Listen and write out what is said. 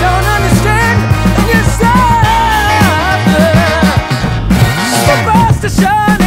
Understand, and you're sad. Supposed to shine.